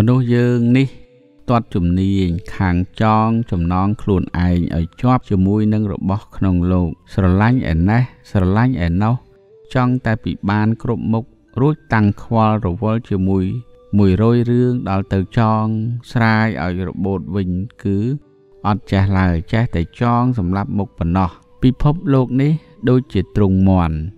Manu dương ni toát chùm niên khang chong chùm non khluồn ảnh ở chóp chùm mùi nâng rộp bọc nông lộn sở lanh ảnh nè sở lanh ảnh nâu chong ta bị ban cụp mục rút tăng khoa rộp vô chùm mùi mùi rôi rương đào tàu chong srai ở rộp bột vinh cứ ọt chả lời chả tẩy chong xâm lắp mục bẩn nọ bị phốp lộn ní đôi chỉ trùng mòn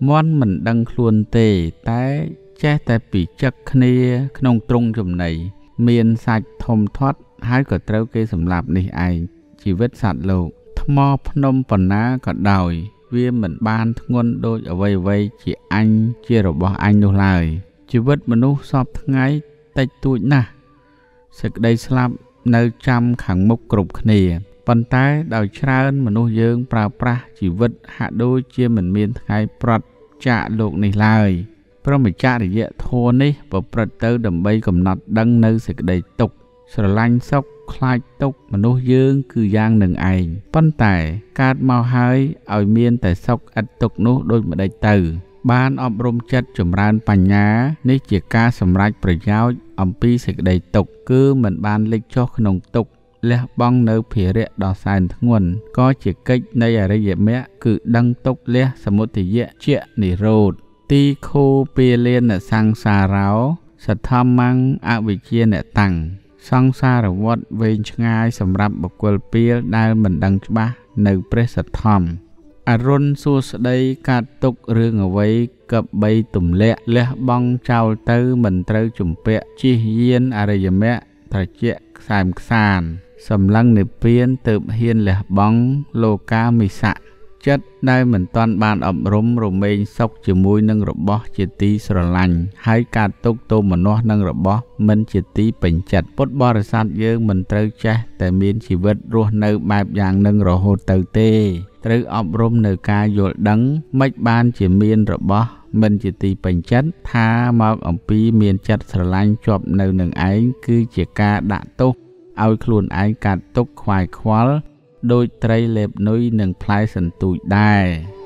mòn mình đăng khluồn tê té chả ta bị chắc khnia nông trung chùm này miền sạch thông thoát hai cửa trâu kê sầm lạp này ai chỉ vết sạt lụ thmo phnom phần ná cọt đòi viên mình ban ngôn đôi ở vây vây chỉ anh chia rồi bỏ anh đâu lời chỉ vết mình u sọp ngay tay tụi nà sực đây slap nơi trăm khẳng mục cục nề phần tay đòi trơn mình u dương pra pra chỉ vết hạ đôi chia mình miền ngay prật chạ lụ này lời Pro mình cha để dễ thôn đi và bật tư đầm bay cầm nọt đăng nơi sự đầy tục sở lanh sóc khai tục mà nô dương cư giang nâng ảnh phân tải cát mau hơi ở miên tại sóc ạch tục nô đôi mà đầy từ ban ọp rôm chất chùm ran bành nhá ní chỉ ca sầm rạch bởi giáo ẩm pi sự đầy tục cứ mình ban lịch cho nông tục lẽ bong nơi phía rẽ đỏ sàn nguồn có chỉ cách nơi ở đây dễ mẹ cử đăng tục lẽ sầm một thì dễ chuyện nỉ rột Ti khô bia lên là sang xa ráo, sạch thăm măng áo vị chia nẹ tặng. Sang xa rồi vọt vên ngay xâm rạp bọc quần bia đai mình đăng cho bác nâng bế sạch thăm. A rôn xua xa đây cát tục rương ở vây cập bay tùm lẹ. Lẹ bong trao tư mình trâu chùm bẹ. Chi hiên à rời mẹ thật chẹ xàm xàn. Xâm lăng nịp biên tựm hiên lẹ bong lô ca mì sạ. Chất đây mình toàn bàn ẩm rúm rồi mình sóc chì mùi nâng rộp bó chì tí sở lành hay cả tốt tù mà nó nâng rộp bó mình chì tí bình chật bốt bó rồi sát dương mình trâu chết tại miên chì vết ruột nâu bạp dạng nâng rộ hồ tàu tê trâu ẩm rúm nâu ca dột đắng mách ban chì miên rộp bó mình chì tí bình chất tha mọc ẩm phí miên chất sở lành chọp nâu nâng ánh cứ chì ca đã tốt ôi khuôn ánh cả tốt khoai khoál đôi trai lệp nối nâng phái sẵn tụi đài.